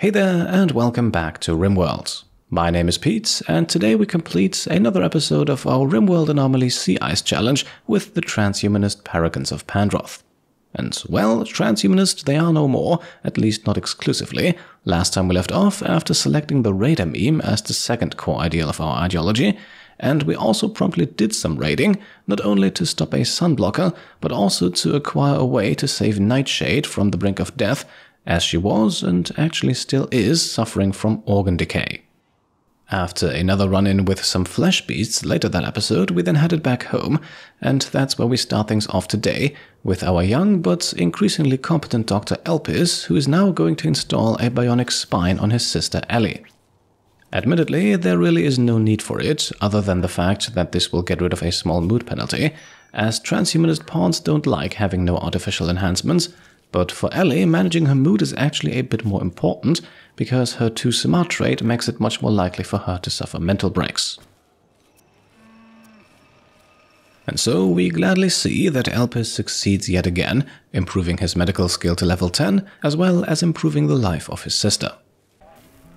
Hey there, and welcome back to RimWorld. My name is Pete, and today we complete another episode of our RimWorld Anomaly Sea Ice Challenge with the transhumanist paragons of Pandroth. And well, transhumanist they are no more, at least not exclusively. Last time we left off after selecting the raider meme as the second core ideal of our ideology, and we also promptly did some raiding, not only to stop a sunblocker, but also to acquire a way to save Nightshade from the brink of death, as she was, and actually still is, suffering from organ decay. After another run-in with some flesh beasts later that episode, we then headed back home, and that's where we start things off today, with our young but increasingly competent Dr. Elpis, who is now going to install a bionic spine on his sister Ellie. Admittedly, there really is no need for it, other than the fact that this will get rid of a small mood penalty, as transhumanist pawns don't like having no artificial enhancements. But for Ellie, managing her mood is actually a bit more important, because her too smart trait makes it much more likely for her to suffer mental breaks. And so we gladly see that Elpis succeeds yet again, improving his medical skill to level 10, as well as improving the life of his sister.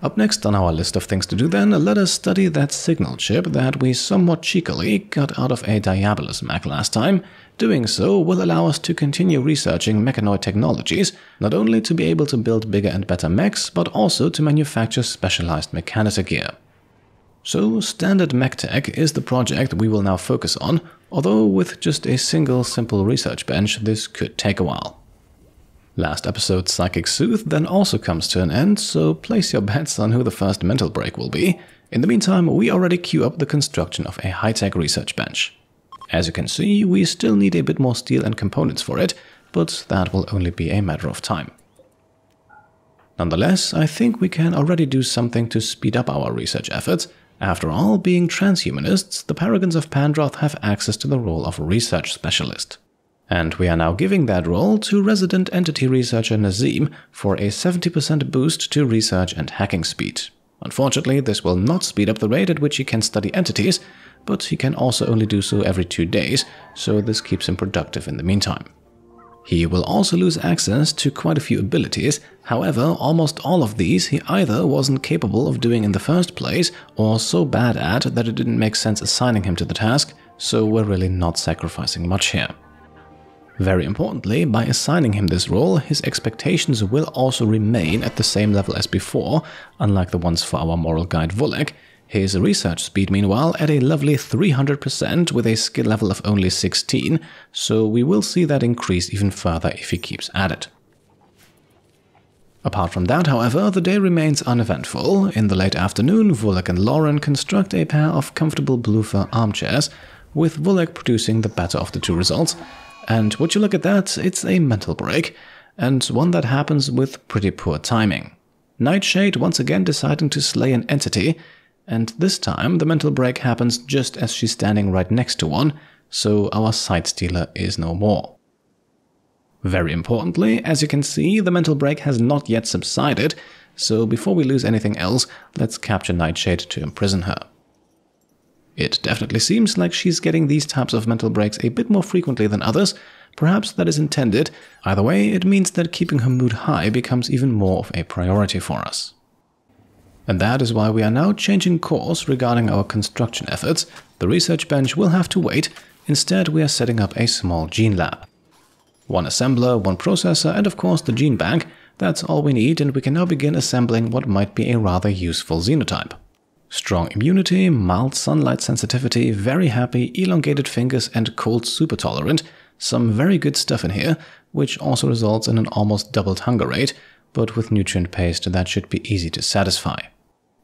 Up next on our list of things to do then, let us study that signal chip that we somewhat cheekily got out of a Diabolus mech last time. Doing so will allow us to continue researching mechanoid technologies, not only to be able to build bigger and better mechs, but also to manufacture specialized mechanizer gear. So standard mech tech is the project we will now focus on, although with just a single simple research bench this could take a while. Last episode's Psychic Soothe then also comes to an end, so place your bets on who the first mental break will be. In the meantime, we already queue up the construction of a high-tech research bench. As you can see, we still need a bit more steel and components for it, but that will only be a matter of time. Nonetheless, I think we can already do something to speed up our research efforts. After all, being transhumanists, the paragons of Pandroth have access to the role of research specialist. And we are now giving that role to resident entity researcher Nazim for a 70% boost to research and hacking speed. Unfortunately, this will not speed up the rate at which he can study entities, but he can also only do so every 2 days, so this keeps him productive in the meantime. He will also lose access to quite a few abilities, however, almost all of these he either wasn't capable of doing in the first place, or so bad at that it didn't make sense assigning him to the task, so we're really not sacrificing much here. Very importantly, by assigning him this role, his expectations will also remain at the same level as before, unlike the ones for our moral guide Vulek. His research speed, meanwhile, at a lovely 300% with a skill level of only 16, so we will see that increase even further if he keeps at it. Apart from that, however, the day remains uneventful. In the late afternoon, Vulek and Lauren construct a pair of comfortable blue fur armchairs, with Vulek producing the better of the two results. And would you look at that, it's a mental break, and one that happens with pretty poor timing. Nightshade once again deciding to slay an entity, and this time the mental break happens just as she's standing right next to one, so our sight stealer is no more. Very importantly, as you can see, the mental break has not yet subsided, so before we lose anything else, let's capture Nightshade to imprison her. It definitely seems like she's getting these types of mental breaks a bit more frequently than others. Perhaps that is intended. Either way, it means that keeping her mood high becomes even more of a priority for us. And that is why we are now changing course regarding our construction efforts. The research bench will have to wait. Instead, we are setting up a small gene lab. One assembler, one processor, and of course the gene bank. That's all we need, and we can now begin assembling what might be a rather useful xenotype. Strong immunity, mild sunlight sensitivity, very happy, elongated fingers and cold super tolerant. Some very good stuff in here, which also results in an almost doubled hunger rate, but with nutrient paste that should be easy to satisfy.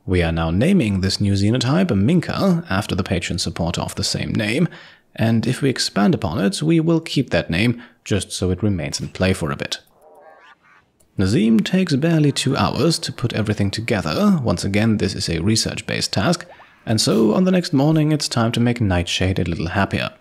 We are now naming this new xenotype Minka, after the patron supporter of the same name, and if we expand upon it, we will keep that name, just so it remains in play for a bit. Nazim takes barely 2 hours to put everything together. Once again, this is a research-based task, and so on the next morning it's time to make Nightshade a little happier.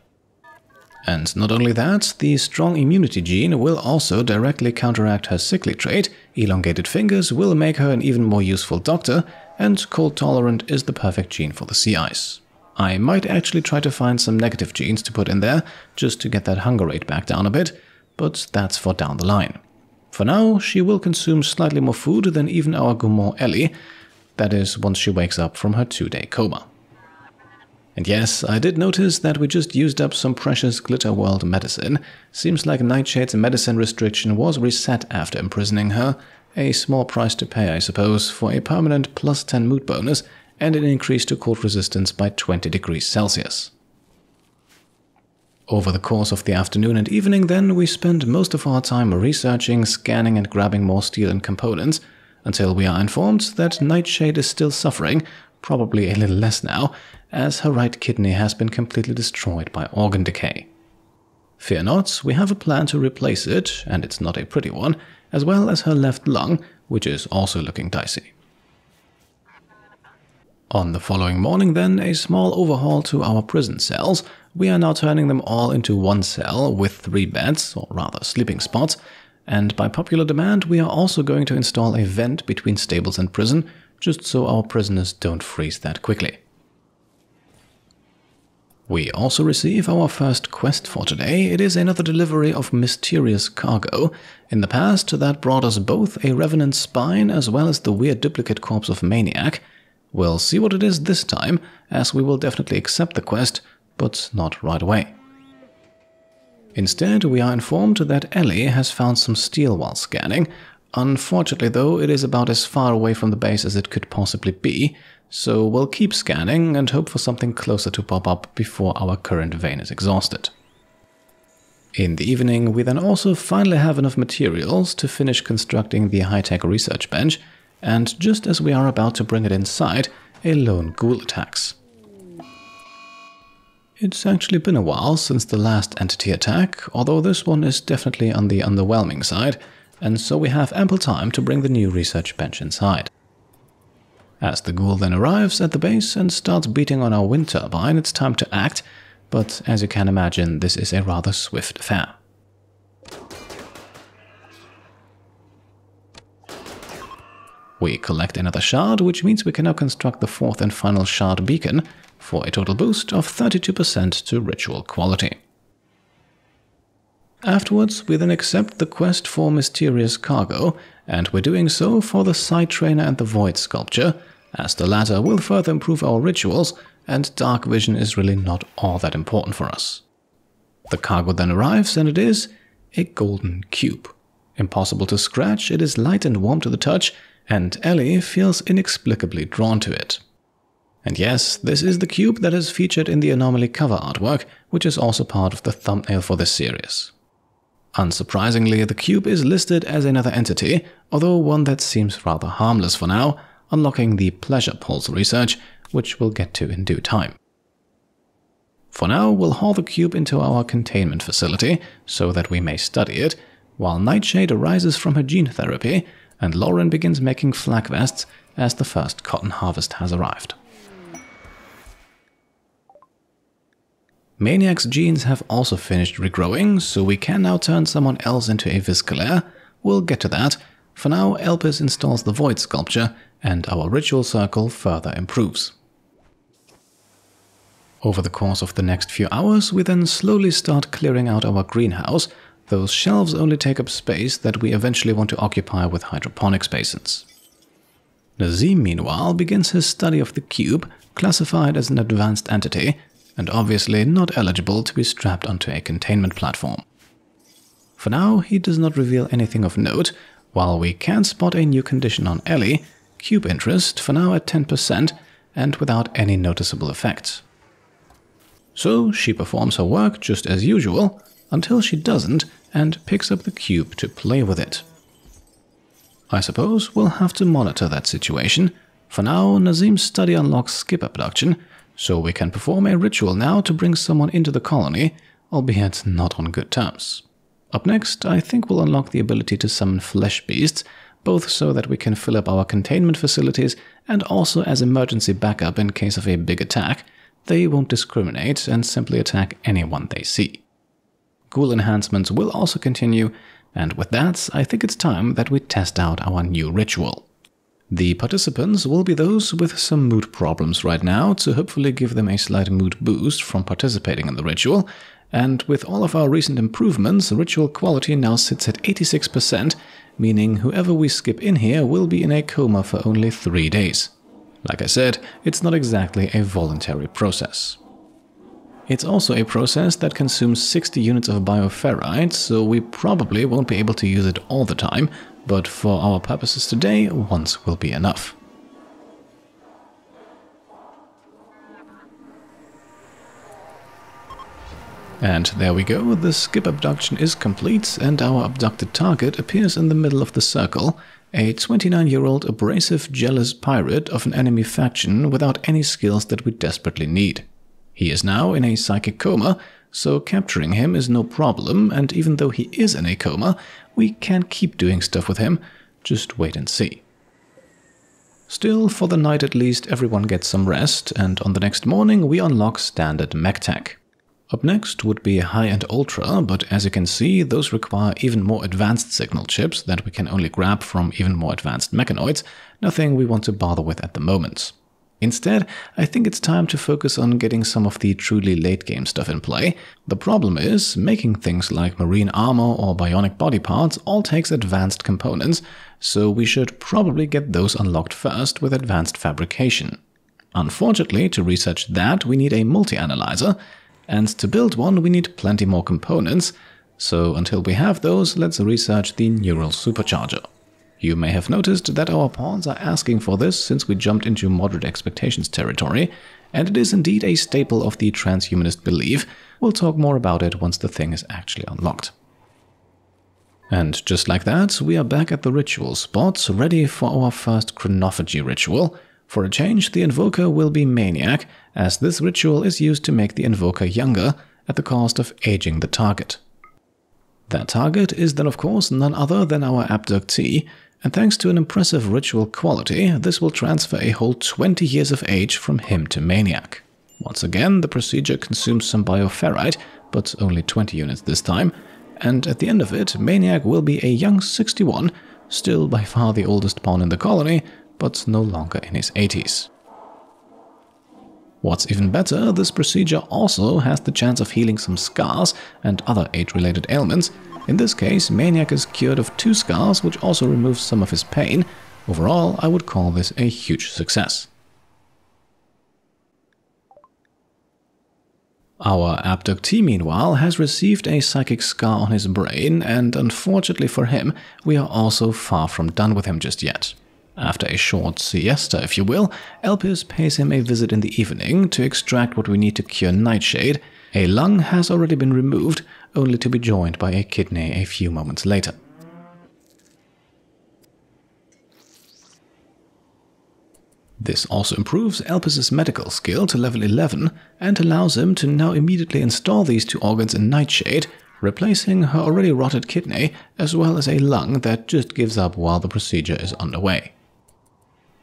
And not only that, the strong immunity gene will also directly counteract her sickly trait, elongated fingers will make her an even more useful doctor, and cold tolerant is the perfect gene for the sea ice. I might actually try to find some negative genes to put in there, just to get that hunger rate back down a bit, but that's for down the line. For now, she will consume slightly more food than even our gourmand Ellie, that is, once she wakes up from her 2-day coma. And yes, I did notice that we just used up some precious Glitter World medicine. Seems like Nightshade's medicine restriction was reset after imprisoning her. A small price to pay, I suppose, for a permanent +10 mood bonus and an increase to cold resistance by 20 degrees Celsius. Over the course of the afternoon and evening then, we spent most of our time researching, scanning and grabbing more steel and components, until we are informed that Nightshade is still suffering, probably a little less now, as her right kidney has been completely destroyed by organ decay. Fear not, we have a plan to replace it, and it's not a pretty one, as well as her left lung, which is also looking dicey. On the following morning then, a small overhaul to our prison cells. We are now turning them all into one cell with 3 beds, or rather sleeping spots, and by popular demand we are also going to install a vent between stables and prison, just so our prisoners don't freeze that quickly. We also receive our first quest for today. It is another delivery of mysterious cargo. In the past, that brought us both a Revenant Spine as well as the weird duplicate corpse of Maniac. We'll see what it is this time, as we will definitely accept the quest, but not right away. Instead, we are informed that Ellie has found some steel while scanning. Unfortunately though, it is about as far away from the base as it could possibly be, so we'll keep scanning and hope for something closer to pop up before our current vein is exhausted. In the evening, we then also finally have enough materials to finish constructing the high-tech research bench, and just as we are about to bring it inside, a lone ghoul attacks. It's actually been a while since the last entity attack, although this one is definitely on the underwhelming side, and so we have ample time to bring the new research bench inside. As the ghoul then arrives at the base and starts beating on our wind turbine, it's time to act, but as you can imagine, this is a rather swift affair. We collect another shard, which means we can now construct the 4th and final shard beacon for a total boost of 32% to ritual quality. Afterwards, we then accept the quest for mysterious cargo, and we're doing so for the Sight Trainer and the Void Sculpture, as the latter will further improve our rituals, and dark vision is really not all that important for us. The cargo then arrives, and it is a golden cube. Impossible to scratch, it is light and warm to the touch, and Ellie feels inexplicably drawn to it. And yes, this is the cube that is featured in the Anomaly cover artwork, which is also part of the thumbnail for this series. Unsurprisingly, the cube is listed as another entity, although one that seems rather harmless for now, unlocking the Pleasure Pulse research, which we'll get to in due time. For now, we'll haul the cube into our containment facility, so that we may study it, while Nightshade arises from her gene therapy, and Lauren begins making flak vests as the first cotton harvest has arrived. Maniac's genes have also finished regrowing, so we can now turn someone else into a Viscerealer. We'll get to that. For now, Elpis installs the Void Sculpture, and our Ritual Circle further improves. Over the course of the next few hours, we then slowly start clearing out our greenhouse. Those shelves only take up space that we eventually want to occupy with hydroponics basins. Nazim, meanwhile, begins his study of the cube, classified as an advanced entity, and obviously not eligible to be strapped onto a containment platform. For now, he does not reveal anything of note, while we can spot a new condition on Ellie, cube interest, for now at 10% and without any noticeable effects. So she performs her work just as usual, until she doesn't and picks up the cube to play with it. I suppose we'll have to monitor that situation. For now, Nazim's study unlocks skip abduction, so we can perform a ritual now to bring someone into the colony, albeit not on good terms. Up next, I think we'll unlock the ability to summon flesh beasts, both so that we can fill up our containment facilities and also as emergency backup in case of a big attack. They won't discriminate and simply attack anyone they see. Ghoul enhancements will also continue, and with that, I think it's time that we test out our new ritual. The participants will be those with some mood problems right now, to hopefully give them a slight mood boost from participating in the ritual, and with all of our recent improvements, ritual quality now sits at 86% meaning whoever we skip in here will be in a coma for only 3 days. Like I said, it's not exactly a voluntary process. It's also a process that consumes 60 units of bioferrite, so we probably won't be able to use it all the time, but for our purposes today, once will be enough. And there we go, the skip abduction is complete and our abducted target appears in the middle of the circle, a 29-year-old abrasive, jealous pirate of an enemy faction without any skills that we desperately need. He is now in a psychic coma, so capturing him is no problem, and even though he is in a coma, we can keep doing stuff with him, just wait and see. Still, for the night at least, everyone gets some rest, and on the next morning we unlock standard mech tech. Up next would be high-end ultra, but as you can see, those require even more advanced signal chips that we can only grab from even more advanced mechanoids, nothing we want to bother with at the moment. Instead, I think it's time to focus on getting some of the truly late-game stuff in play. The problem is, making things like marine armor or bionic body parts all takes advanced components, so we should probably get those unlocked first with advanced fabrication. Unfortunately, to research that, we need a multi-analyzer, and to build one we need plenty more components, so until we have those, let's research the neural supercharger. You may have noticed that our pawns are asking for this since we jumped into moderate expectations territory, and it is indeed a staple of the transhumanist belief. We'll talk more about it once the thing is actually unlocked. And just like that, we are back at the ritual spot, ready for our first chronophagy ritual. For a change, the invoker will be Maniac, as this ritual is used to make the invoker younger, at the cost of aging the target. That target is then of course none other than our abductee, and thanks to an impressive ritual quality, this will transfer a whole 20 years of age from him to Maniac. Once again, the procedure consumes some bioferrite, but only 20 units this time, and at the end of it, Maniac will be a young 61, still by far the oldest pawn in the colony, but no longer in his 80s. What's even better, this procedure also has the chance of healing some scars and other age-related ailments. In this case, Maniac is cured of 2 scars, which also removes some of his pain. Overall, I would call this a huge success. Our abductee, meanwhile, has received a psychic scar on his brain, and unfortunately for him, we are also far from done with him just yet. After a short siesta, if you will, Elpis pays him a visit in the evening to extract what we need to cure Nightshade. A lung has already been removed, only to be joined by a kidney a few moments later. This also improves Elpis' medical skill to level 11 and allows him to now immediately install these 2 organs in Nightshade, replacing her already rotted kidney as well as a lung that just gives up while the procedure is underway.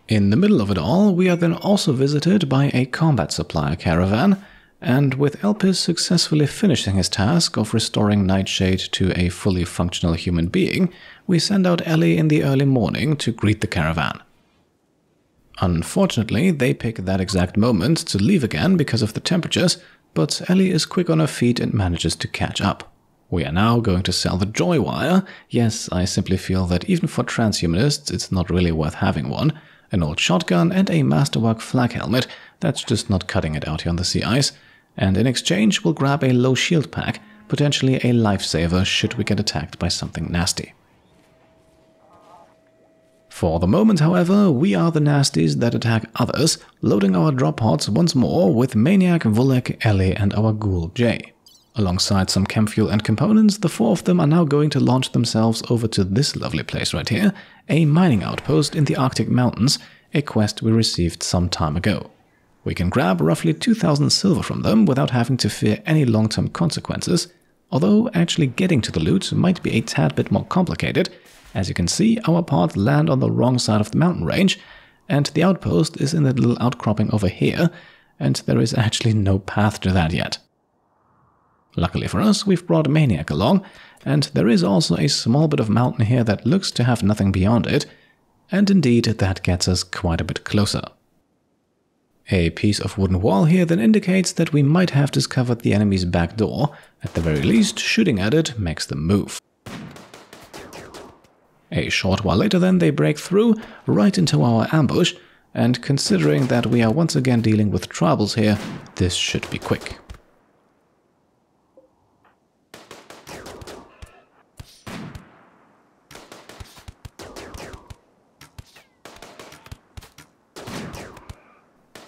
In the middle of it all, we are then also visited by a combat supplier caravan, and with Elpis successfully finishing his task of restoring Nightshade to a fully functional human being, we send out Ellie in the early morning to greet the caravan. Unfortunately, they pick that exact moment to leave again because of the temperatures, but Ellie is quick on her feet and manages to catch up. We are now going to sell the joy wire. Yes, I simply feel that even for transhumanists it's not really worth having one. An old shotgun and a masterwork flak helmet, that's just not cutting it out here on the sea ice, and in exchange we'll grab a low shield pack, potentially a lifesaver should we get attacked by something nasty. For the moment, however, we are the nasties that attack others, loading our drop pods once more with Maniac, Vulek, Ellie and our ghoul Jay. Alongside some chem fuel and components, the 4 of them are now going to launch themselves over to this lovely place right here, a mining outpost in the Arctic Mountains, a quest we received some time ago. We can grab roughly 2,000 silver from them without having to fear any long-term consequences, although actually getting to the loot might be a tad bit more complicated. As you can see, our pods land on the wrong side of the mountain range, and the outpost is in that little outcropping over here, and there is actually no path to that yet. Luckily for us, we've brought Maniac along, and there is also a small bit of mountain here that looks to have nothing beyond it, and indeed that gets us quite a bit closer. A piece of wooden wall here then indicates that we might have discovered the enemy's back door. At the very least, shooting at it makes them move. A short while later then they break through right into our ambush, and considering that we are once again dealing with tribals here, this should be quick.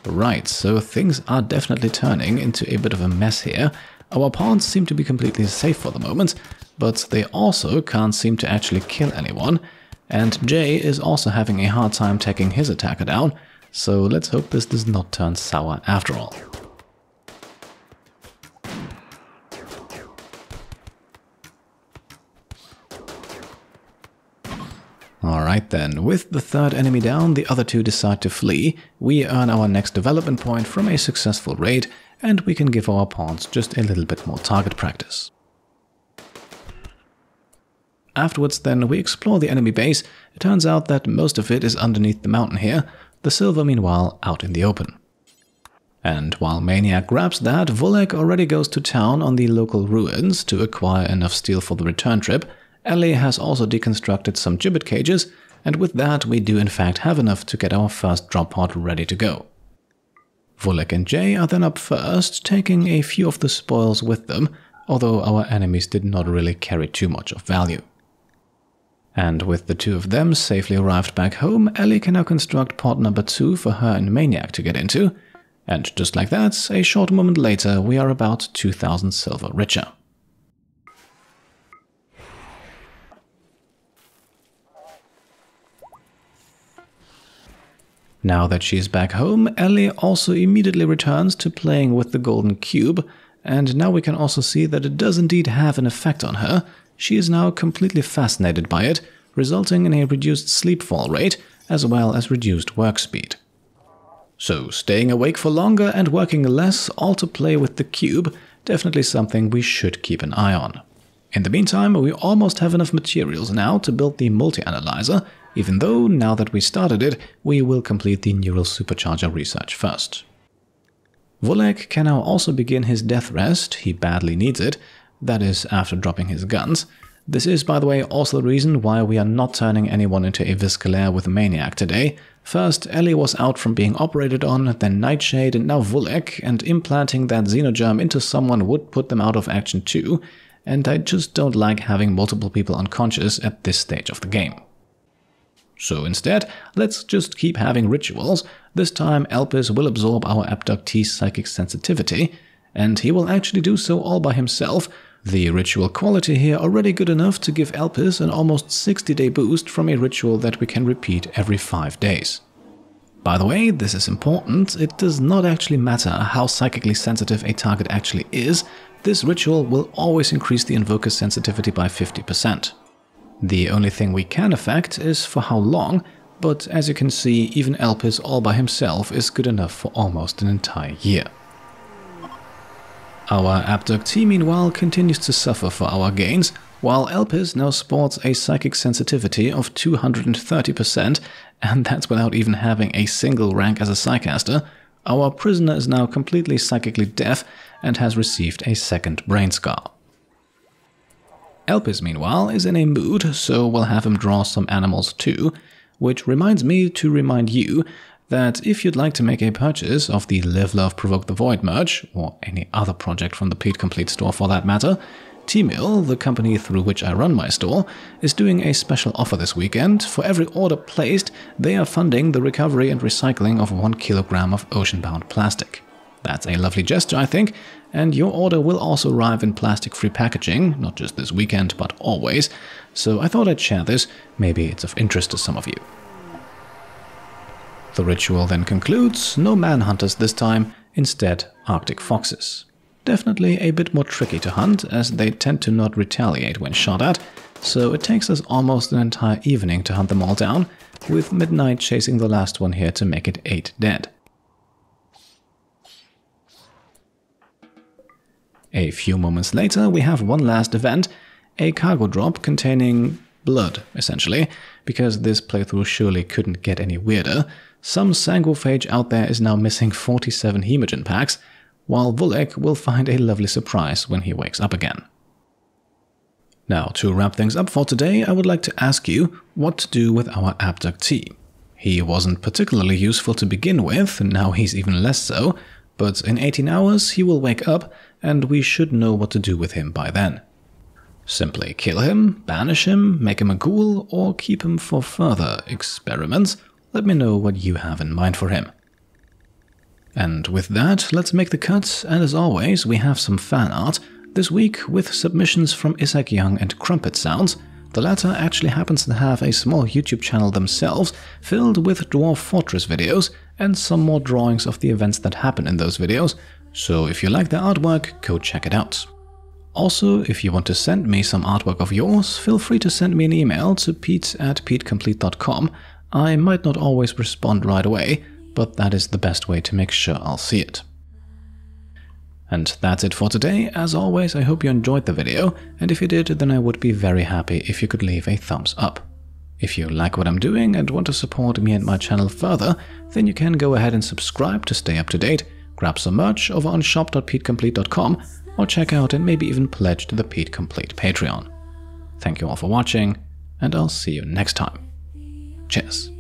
Right, so things are definitely turning into a bit of a mess here. Our pawns seem to be completely safe for the moment, but they also can't seem to actually kill anyone, and Jay is also having a hard time taking his attacker down, so let's hope this does not turn sour after all. Alright then, with the third enemy down, the other two decide to flee. We earn our next development point from a successful raid, and we can give our pawns just a little bit more target practice. Afterwards then, we explore the enemy base. It turns out that most of it is underneath the mountain here, the silver meanwhile out in the open. And while Maniac grabs that, Vulek already goes to town on the local ruins to acquire enough steel for the return trip. Ellie has also deconstructed some gibbet cages, and with that we do in fact have enough to get our first drop pod ready to go. Vulek and Jay are then up first, taking a few of the spoils with them, although our enemies did not really carry too much of value. And with the two of them safely arrived back home, Ellie can now construct pod number 2 for her and Maniac to get into, and just like that, a short moment later we are about 2,000 silver richer. Now that she's back home, Ellie also immediately returns to playing with the golden cube, and now we can also see that it does indeed have an effect on her. She is now completely fascinated by it, resulting in a reduced sleepfall rate, as well as reduced work speed. So staying awake for longer and working less, all to play with the cube, definitely something we should keep an eye on. In the meantime, we almost have enough materials now to build the multi-analyzer, even though, now that we started it, we will complete the neural supercharger research first. Vulek can now also begin his death rest, he badly needs it, that is, after dropping his guns. This is, by the way, also the reason why we are not turning anyone into a Viscerealer with a Maniac today. First, Ellie was out from being operated on, then Nightshade, and now Vulek, and implanting that xenogerm into someone would put them out of action too, and I just don't like having multiple people unconscious at this stage of the game. So instead, let's just keep having rituals. This time Elpis will absorb our abductee's psychic sensitivity, and he will actually do so all by himself. The ritual quality here already good enough to give Elpis an almost 60-day boost from a ritual that we can repeat every 5 days. By the way, this is important, it does not actually matter how psychically sensitive a target actually is, this ritual will always increase the invoker's sensitivity by 50%. The only thing we can affect is for how long, but as you can see, even Elpis all by himself is good enough for almost an entire year. Our abductee meanwhile continues to suffer for our gains, while Elpis now sports a psychic sensitivity of 230%, and that's without even having a single rank as a psychaster. Our prisoner is now completely psychically deaf and has received a second brain scar. Elpis, meanwhile, is in a mood, so we'll have him draw some animals too, which reminds me to remind you that if you'd like to make a purchase of the Live Love Provoke the Void merch, or any other project from the Pete Complete store for that matter, T-Mill, the company through which I run my store, is doing a special offer this weekend. For every order placed, they are funding the recovery and recycling of 1 kilogram of ocean-bound plastic. That's a lovely gesture, I think, and your order will also arrive in plastic-free packaging, not just this weekend, but always, so I thought I'd share this, maybe it's of interest to some of you. The ritual then concludes, no manhunters this time, instead Arctic foxes. Definitely a bit more tricky to hunt, as they tend to not retaliate when shot at, so it takes us almost an entire evening to hunt them all down, with midnight chasing the last one here to make it 8 dead. A few moments later, we have one last event, a cargo drop containing blood, essentially, because this playthrough surely couldn't get any weirder. Some sanguophage out there is now missing 47 hemogen packs, while Vulek will find a lovely surprise when he wakes up again. Now, to wrap things up for today, I would like to ask you what to do with our abductee. He wasn't particularly useful to begin with, now he's even less so, but in 18 hours he will wake up and we should know what to do with him by then. Simply kill him, banish him, make him a ghoul, or keep him for further experiments. Let me know what you have in mind for him. And with that, let's make the cut, and as always, we have some fan art, this week with submissions from Isaac Young and Crumpet Sounds. The latter actually happens to have a small YouTube channel themselves, filled with Dwarf Fortress videos, and some more drawings of the events that happen in those videos, so if you like their artwork, go check it out. Also, if you want to send me some artwork of yours, feel free to send me an email to pete@petecomplete.com. I might not always respond right away, but that is the best way to make sure I'll see it. And that's it for today. As always, I hope you enjoyed the video, and if you did, then I would be very happy if you could leave a thumbs up. If you like what I'm doing and want to support me and my channel further, then you can go ahead and subscribe to stay up to date, grab some merch over on shop.petecomplete.com, or check out and maybe even pledge to the Pete Complete Patreon. Thank you all for watching, and I'll see you next time. Cheers.